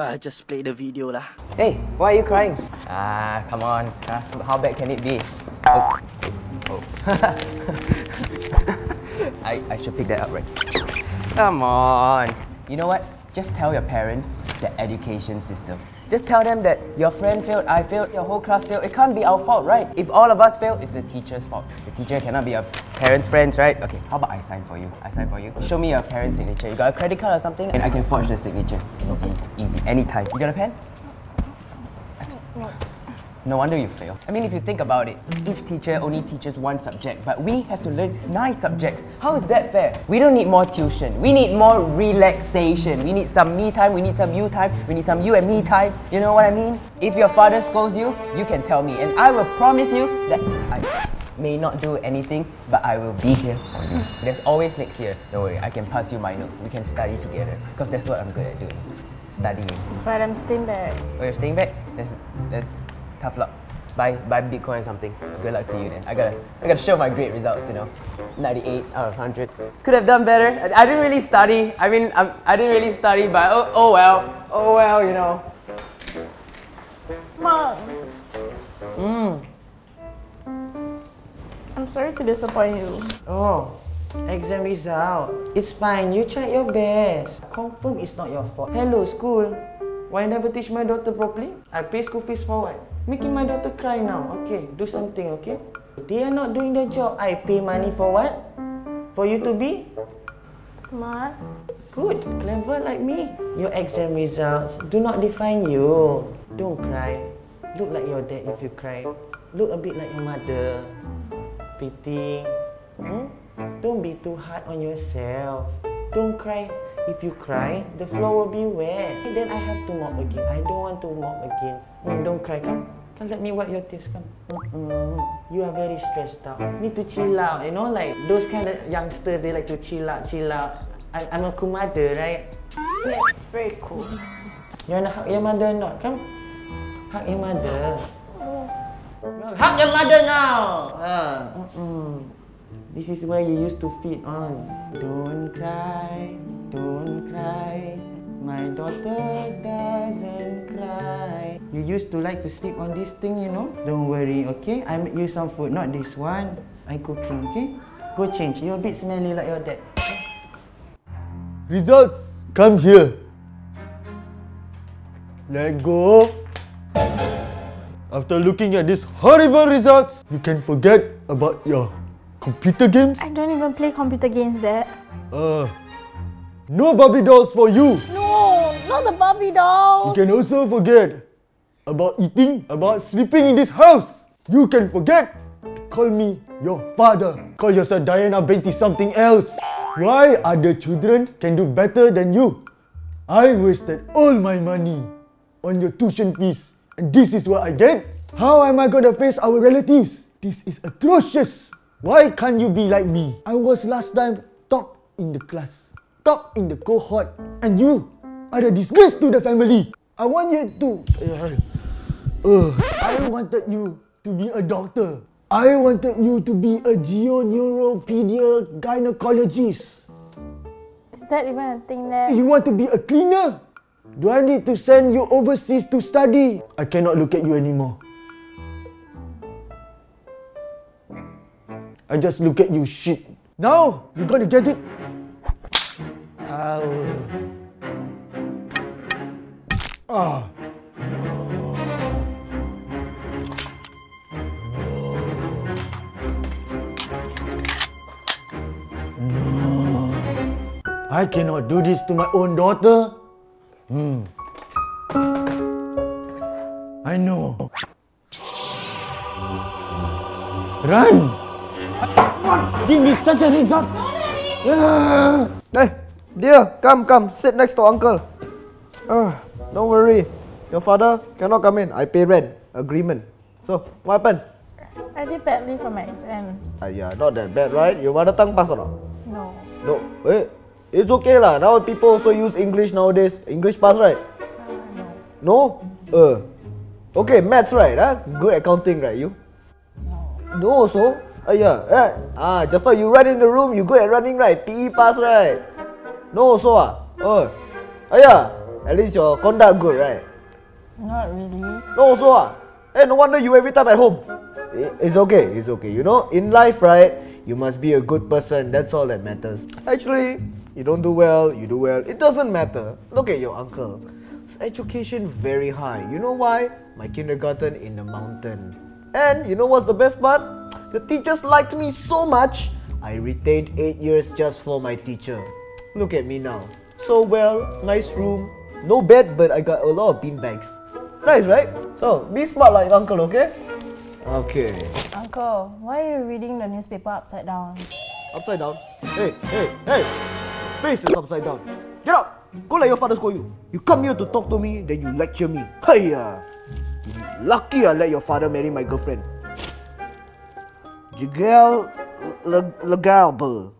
I just played the video lah. Hey, why are you crying? Ah, come on. How bad can it be? Oh. Oh. I should pick that up, right? Come on. You know what? Just tell your parents it's the education system. Just tell them that your friend failed, I failed, your whole class failed. It can't be our fault, right? If all of us fail, it's the teacher's fault. The teacher cannot be your parents' friends, right? Okay, how about I sign for you? I sign for you. Show me your parents' signature. You got a credit card or something? And I can forge the signature. Easy, easy, anytime. You got a pen? No wonder you fail. I mean, if you think about it, each teacher only teaches one subject, but we have to learn 9 subjects. How is that fair? We don't need more tuition. We need more relaxation. We need some me time, we need some you time, we need some you and me time. You know what I mean? If your father scolds you, you can tell me, and I will promise you that I may not do anything, but I will be here for you. There's always next year. Don't worry, I can pass you my notes. We can study together, because that's what I'm good at doing, studying. But I'm staying back. Oh, you're staying back? That's tough luck. Buy Bitcoin or something. Good luck to you then. I gotta show my great results, you know. 98 out of 100. Could have done better. I didn't really study. I mean, I didn't really study, but oh well. Oh well, you know. Mom. I'm sorry to disappoint you. Oh, exam result. It's fine. You tried your best. Confirm it's not your fault. Hello, school. Why never teach my daughter properly? I pay school fees for what? Making my daughter cry now. Okay, do something, okay? They are not doing their job. I pay money for what? For you to be? Smart. Good, clever like me. Your exam results do not define you. Don't cry. Look like your dad if you cry. Look a bit like your mother. Pity. Don't be too hard on yourself. Don't cry. If you cry, the floor will be wet. Then I have to mop again. I don't want to mop again. Don't cry, come let me wipe your tears, come. You are very stressed out. Need to chill out, you know, like those kind of youngsters, they like to chill out, chill out. I'm a cool mother, right? Yes, very cool. You wanna hug your mother or not? Come, hug your mother. No, hug your mother now! This is where you used to feed on. Don't cry. Don't cry, my daughter doesn't cry. You used to like to sleep on this thing, you know? Don't worry, okay? I make you some food, not this one. I cooking, okay? Go change, you're a bit smelly like your dad. Results, come here. Let go. After looking at these horrible results, you can forget about your computer games. I don't even play computer games, Dad. No Barbie dolls for you! No, not the Barbie dolls! You can also forget about eating, about sleeping in this house! You can forget to call me your father. Call yourself Diana Binti something else. Why other children can do better than you? I wasted all my money on your tuition fees, and this is what I get? How am I gonna face our relatives? This is atrocious! Why can't you be like me? I was last time top in the class. Top in the cohort, and you are a disgrace to the family. I want you to... I wanted you to be a doctor. I wanted you to be a geoneuropedia gynecologist. Is that even a thing there? You want to be a cleaner? Do I need to send you overseas to study? I cannot look at you anymore. I just look at you shit. Now, you're gonna get it? Oh, no. No. I cannot do this to my own daughter. I know. Run! Give me such a result! Hey! Dear, come, sit next to uncle. Don't worry, your father cannot come in. I pay rent, agreement. So, what happened? I did badly for my exams. Yeah, not that bad, right? Your mother tongue passed or not? No. Eh? It's okay lah, now people also use English nowadays. English pass, right? No. No? Okay, maths, right? Huh? Good accounting, right, you? No also? just now you run in the room, you good at running, right? PE pass, right? No also ah? Oh yeah, at least your conduct good, right? Not really. No, so hey, no wonder you every time at home. It's okay, it's okay. You know, in life, right, you must be a good person. That's all that matters. Actually, you don't do well, you do well. It doesn't matter. Look at your uncle. His education very high. You know why? My kindergarten in the mountain. And you know what's the best part? The teachers liked me so much, I retained 8 years just for my teacher. Look at me now. So well, nice room. No bed, but I got a lot of beanbags. Nice, right? So, be smart like uncle, okay? Okay. Uncle, why are you reading the newspaper upside down? Upside down? Hey, hey, hey! Face is upside down. Get up! Go let your father scold you. You come here to talk to me, then you lecture me. Hey! Lucky I let your father marry my girlfriend. Jigel Legalbe.